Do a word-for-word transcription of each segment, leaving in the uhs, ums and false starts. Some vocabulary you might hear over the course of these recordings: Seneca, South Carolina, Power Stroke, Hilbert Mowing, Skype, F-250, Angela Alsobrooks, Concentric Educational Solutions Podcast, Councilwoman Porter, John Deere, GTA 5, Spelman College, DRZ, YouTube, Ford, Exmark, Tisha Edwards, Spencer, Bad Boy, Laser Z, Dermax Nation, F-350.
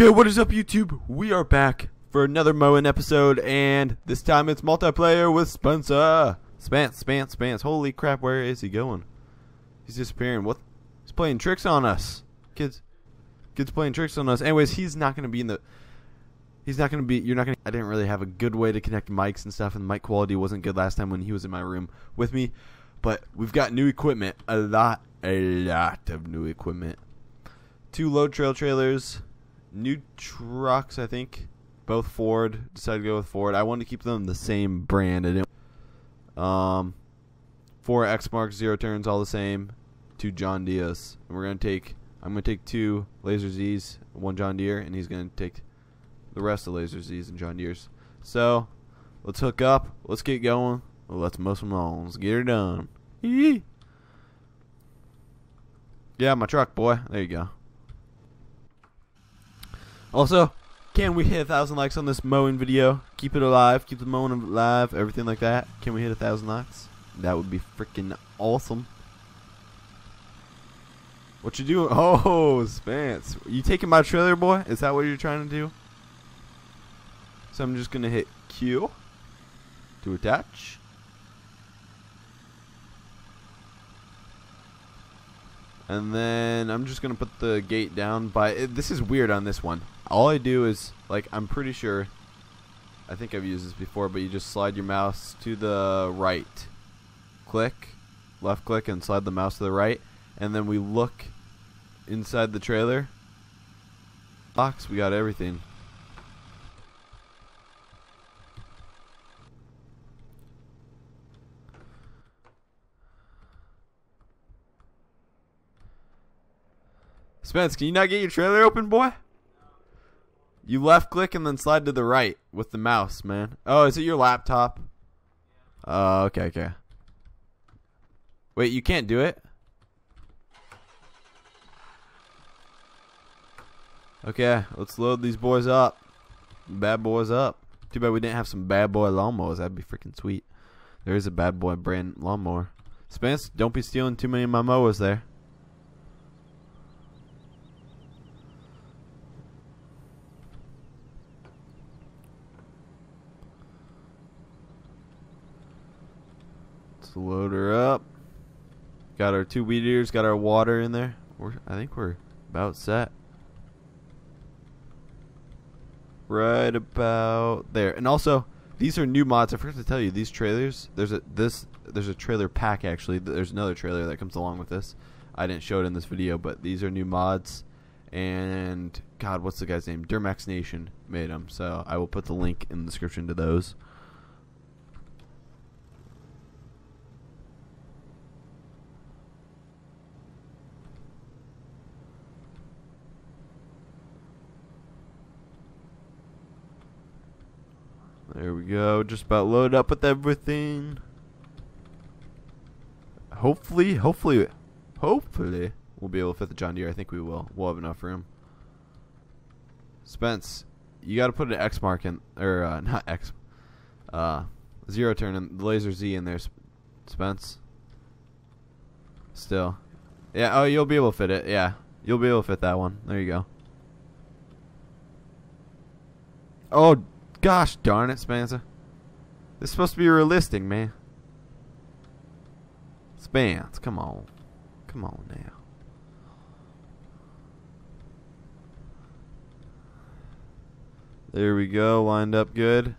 Okay, what is up YouTube? We are back for another mowing episode, and this time it's multiplayer with Spencer. Spence, Spence, Spence. Holy crap, where is he going? He's disappearing. What? He's playing tricks on us. Kids. Kids playing tricks on us. Anyways, he's not going to be in the... He's not going to be... You're not going to... I didn't really have a good way to connect mics and stuff, and the mic quality wasn't good last time when he was in my room with me. But we've got new equipment. A lot, a lot of new equipment. Two load trail trailers. New trucks, I think. Both Ford. Decided to go with Ford. I wanted to keep them the same brand. I didn't. Um, four Exmark zero turns, all the same. Two John Deere's. And we're gonna take. I'm gonna take two Laser Z's, one John Deere, and he's gonna take the rest of Laser Z's and John Deere's. So, let's hook up. Let's get going. Let's mow some lawns. Get her done. Eee. Yeah, my truck, boy. There you go. Also, can we hit a thousand likes on this mowing video? Keep it alive, keep the mowing alive, everything like that. Can we hit a thousand likes? That would be freaking awesome. What you doing? Oh, Spence. You taking my trailer, boy? Is that what you're trying to do? So I'm just going to hit Q to attach. And then I'm just going to put the gate down by... It, this is weird on this one. All I do is, like, I'm pretty sure, I think I've used this before, but you just slide your mouse to the right. Click, left click, and slide the mouse to the right. And then we look inside the trailer box. We got everything. Spence, can you not get your trailer open, boy? You left click and then slide to the right with the mouse, man. Oh, is it your laptop? Oh, uh, okay, okay. Wait, you can't do it? Okay, let's load these boys up. Bad boys up. Too bad we didn't have some bad boy lawnmowers. That'd be freaking sweet. There is a bad boy brand lawnmower. Spence, don't be stealing too many of my mowers there. Load her up. Got our two weed eaters, got our water in there. We're, I think we're about set. Right about there. And also, these are new mods. I forgot to tell you, these trailers, there's a this there's a trailer pack actually. There's another trailer that comes along with this. I didn't show it in this video, but these are new mods. And God, what's the guy's name? Dermax Nation made them. So I will put the link in the description to those. There we go, just about loaded up with everything. Hopefully, hopefully, hopefully we'll be able to fit the John Deere. I think we will. We'll have enough room. Spence, you got to put an X mark in, or uh, not X, uh, zero turn and the Laser Z in there, Spence. Still. Yeah, oh, you'll be able to fit it. Yeah, you'll be able to fit that one. There you go. Oh, gosh darn it, Spencer. This is supposed to be realistic, man. Spence, come on. Come on now. There we go, lined up good.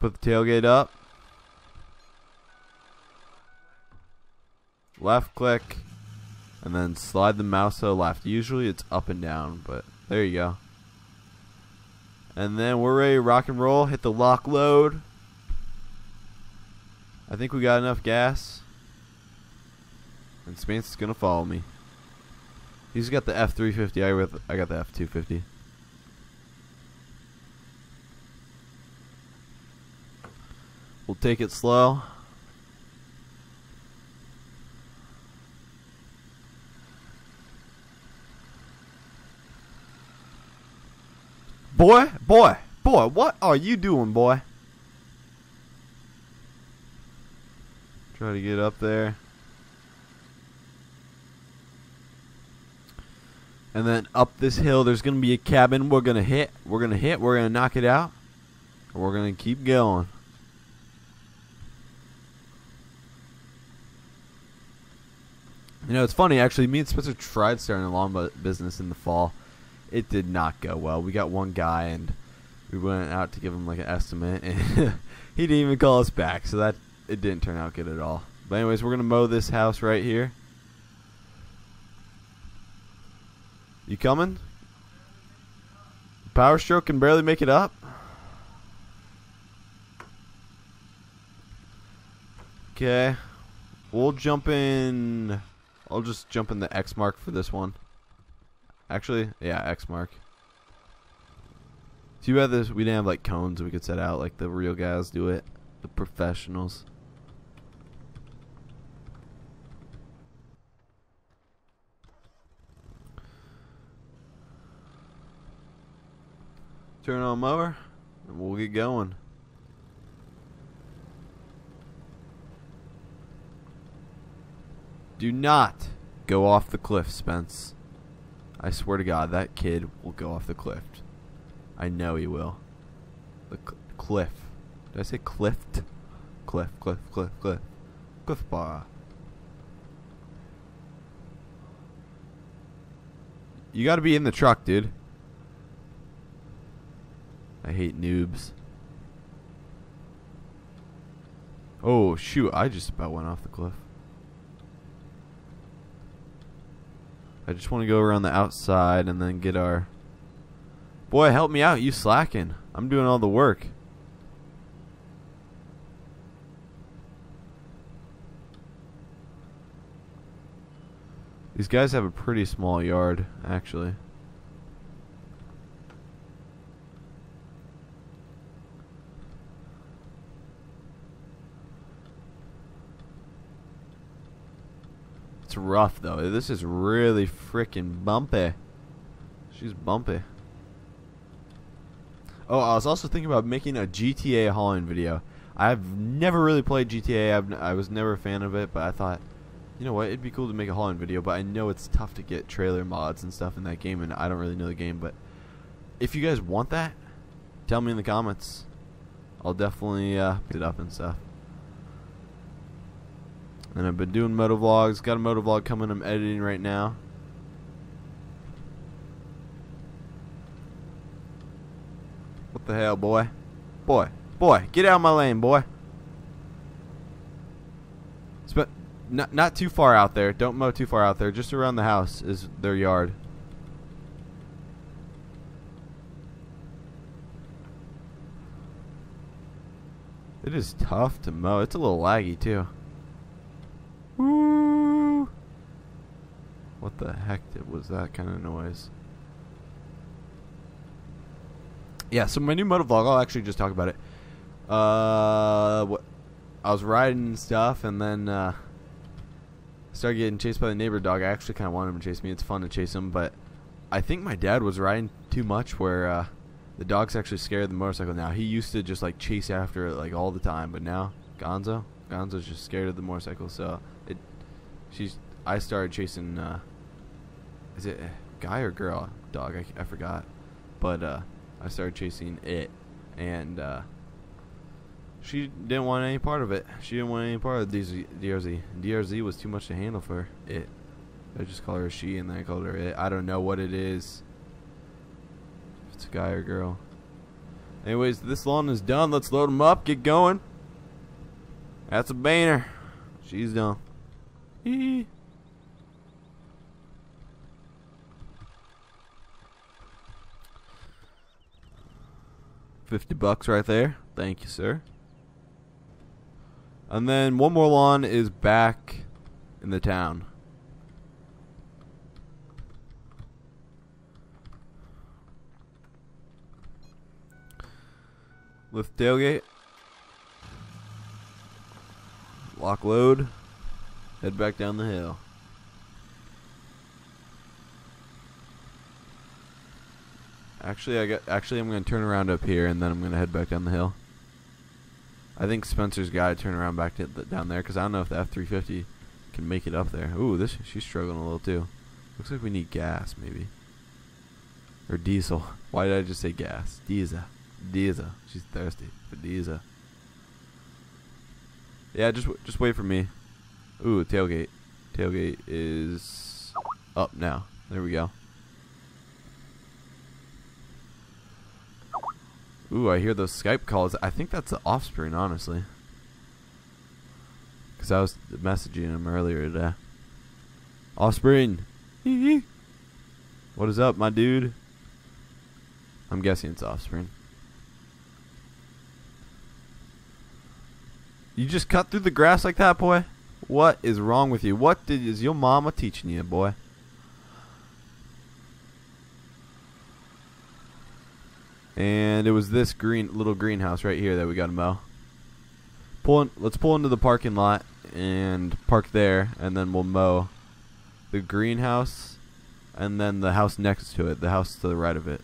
Put the tailgate up. Left click. And then slide the mouse to the left. Usually it's up and down, but there you go. And then we're ready to rock and roll. Hit the lock load. I think we got enough gas. And Spence is going to follow me. He's got the F three fifty. I got the F two fifty. We'll take it slow. Boy, boy, boy, what are you doing, boy? Try to get up there. And then up this hill, there's going to be a cabin. We're going to hit. We're going to hit. We're going to knock it out. We're going to keep going. You know, it's funny, actually, me and Spencer tried starting a lawn business in the fall. It did not go well. We got one guy, and we went out to give him, like, an estimate, and he didn't even call us back, so that it didn't turn out good at all. But anyways, we're going to mow this house right here. You coming? Power Stroke can barely make it up. Okay. We'll jump in. I'll just jump in the Exmark for this one. Actually, yeah, Exmark. Too bad this we didn't have like cones we could set out like the real guys do it. The professionals. Turn on mower and we'll get going. Do not go off the cliff, Spence. I swear to God, that kid will go off the cliff. I know he will. The cl cliff. Did I say cliffed? Cliff, cliff, cliff, cliff. Cliff bar. You gotta be in the truck, dude. I hate noobs. Oh, shoot. I just about went off the cliff. I just want to go around the outside and then get our... Boy, help me out. You slacking. I'm doing all the work. These guys have a pretty small yard, actually. It's rough though. This is really freaking bumpy. She's bumpy. Oh, I was also thinking about making a G T A hauling video. I've never really played G T A. I've n I was never a fan of it, but I thought, you know what? It'd be cool to make a hauling video, but I know it's tough to get trailer mods and stuff in that game, and I don't really know the game, but if you guys want that, tell me in the comments. I'll definitely uh, pick it up and stuff. And I've been doing moto vlogs. Got a moto vlog coming. I'm editing right now. What the hell, boy? Boy, boy, get out of my lane, boy. But not not too far out there. Don't mow too far out there. Just around the house is their yard. It is tough to mow. It's a little laggy too. What the heck was that kind of noise? Yeah, so my new moto vlog, I'll actually just talk about it. Uh, what I was riding and stuff, and then uh, started getting chased by the neighbor dog. I actually kind of wanted him to chase me. It's fun to chase him, but I think my dad was riding too much where uh, the dog's actually scared of the motorcycle now. He used to just like chase after it like all the time, but now Gonzo, Gonzo's just scared of the motorcycle, so it, she's... I started chasing, uh, is it guy or girl? Dog, I, I forgot. But, uh, I started chasing it. And, uh, she didn't want any part of it. She didn't want any part of D R Z. D R Z was too much to handle for it. I just call her she and then I called her it. I don't know what it is. If it's a guy or girl. Anyways, this lawn is done. Let's load them up. Get going. That's a banner. She's done. Eee. fifty bucks right there. Thank you, sir. And then one more lawn is back in the town. Lift tailgate. Lock load. Head back down the hill. Actually, I got. Actually, I'm gonna turn around up here, and then I'm gonna head back down the hill. I think Spencer's gotta turn around back to the, down there, cause I don't know if the F three fifty can make it up there. Ooh, this she's struggling a little too. Looks like we need gas, maybe. or diesel. Why did I just say gas? Diesel. Diesel. She's thirsty for diesel. Yeah, just just wait for me. Ooh, tailgate. Tailgate is up now. There we go. Ooh, I hear those Skype calls. I think that's the offspring, honestly. Because I was messaging him earlier today. Offspring! What is up, my dude? I'm guessing it's offspring. You just cut through the grass like that, boy? What is wrong with you? What did, is your mama teaching you, boy? And it was this green little greenhouse right here that we got to mow. Pull in, let's pull into the parking lot and park there, and then we'll mow the greenhouse and then the house next to it, the house to the right of it.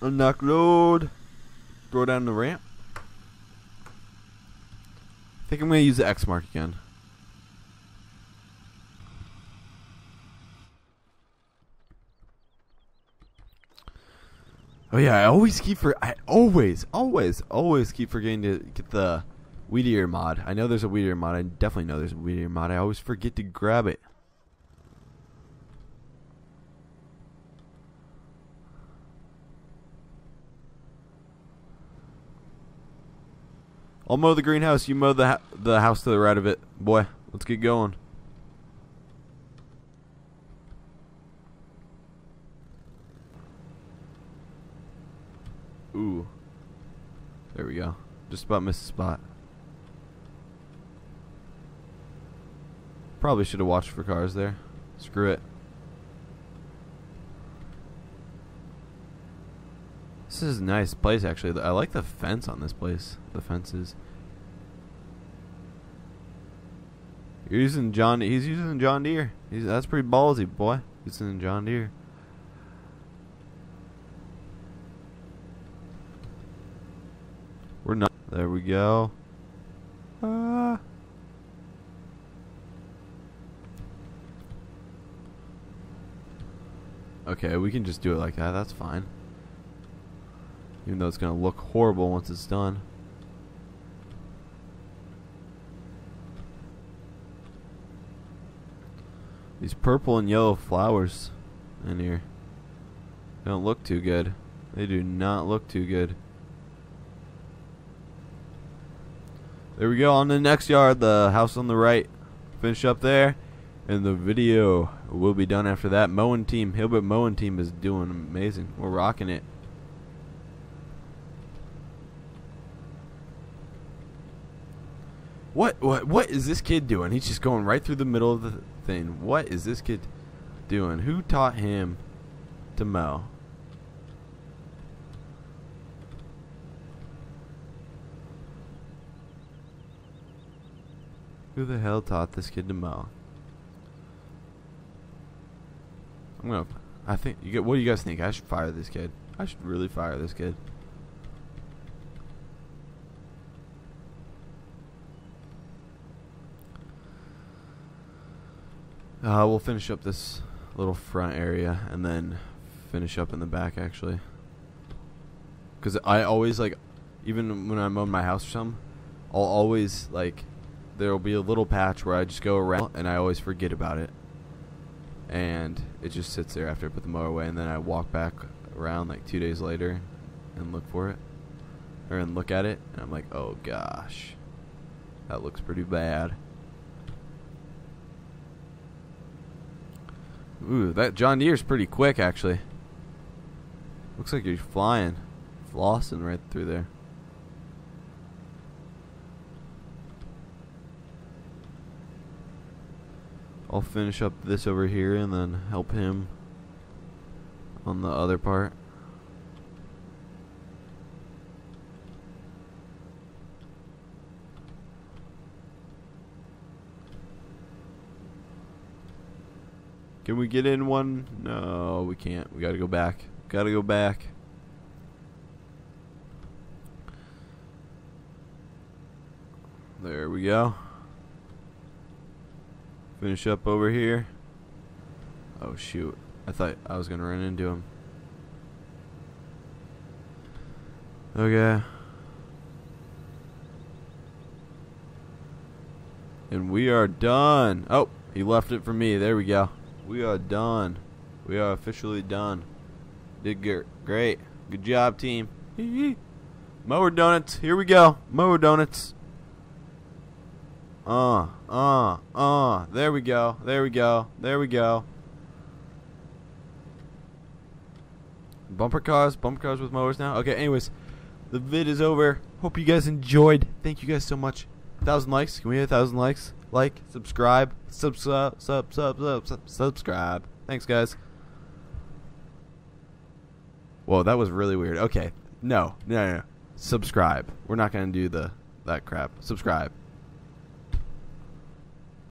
Unlock load. Throw down the ramp. I think I'm going to use the Exmark again. Oh yeah, I always keep for I always, always, always keep forgetting to get the Weed Eater mod. I know there's a Weed Eater mod. I definitely know there's a Weed Eater mod. I always forget to grab it. I'll mow the greenhouse. You mow the ha the house to the right of it, boy. Let's get going. Ooh, there we go. Just about missed a spot. Probably should have watched for cars there. Screw it. This is a nice place, actually. I like the fence on this place. The fences. You're using John. He's using John Deere. He's that's pretty ballsy, boy. He's using John Deere. We're not. There we go. Uh. Okay, we can just do it like that. That's fine. Even though it's going to look horrible once it's done. These purple and yellow flowers in here don't look too good. They do not look too good. There we go, on the next yard, the house on the right. Finish up there, and the video will be done after that. Mowing team, Hilbert Mowing team is doing amazing. We're rocking it. What, what, what is this kid doing? He's just going right through the middle of the thing. What is this kid doing? Who taught him to mow? Who the hell taught this kid to mow? I'm gonna. I think. You get. What do you guys think? I should fire this kid. I should really fire this kid. Uh, we'll finish up this little front area and then finish up in the back, actually. Because I always like, even when I mow my house or something, I'll always like. There'll be a little patch where I just go around and I always forget about it, and it just sits there after I put the mower away, and then I walk back around like two days later and look for it or and look at it, and I'm like, oh gosh, that looks pretty bad. Ooh, that John Deere's pretty quick, actually. Looks like you're flying, flossing right through there. I'll finish up this over here and then help him on the other part. Can we get in one? No, we can't. We gotta go back. Gotta go back. There we go. Finish up over here. Oh shoot, I thought I was gonna run into him. Okay. And we are done. Oh, he left it for me. There we go. We are done. We are officially done. Did good. Great. Good job, team. Mower donuts. Here we go. Mower donuts. Uh, uh, uh. There we go. There we go. There we go. Bumper cars. Bumper cars with mowers now. Okay, anyways. The vid is over. Hope you guys enjoyed. Thank you guys so much. Thousand likes. Can we hit a thousand likes? Like, subscribe, sub, sub, sub, sub, sub, subscribe. Thanks, guys. Whoa, that was really weird. Okay, no, no, no, no. Subscribe. We're not gonna do the that crap. Subscribe.